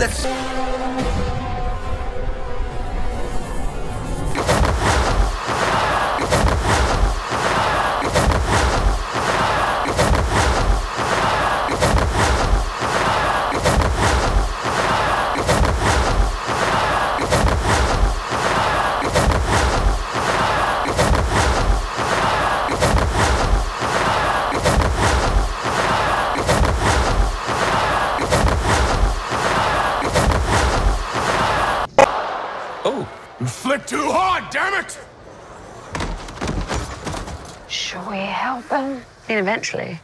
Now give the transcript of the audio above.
Let's... Flick too hard, damn it! Shall we help him? I mean, eventually.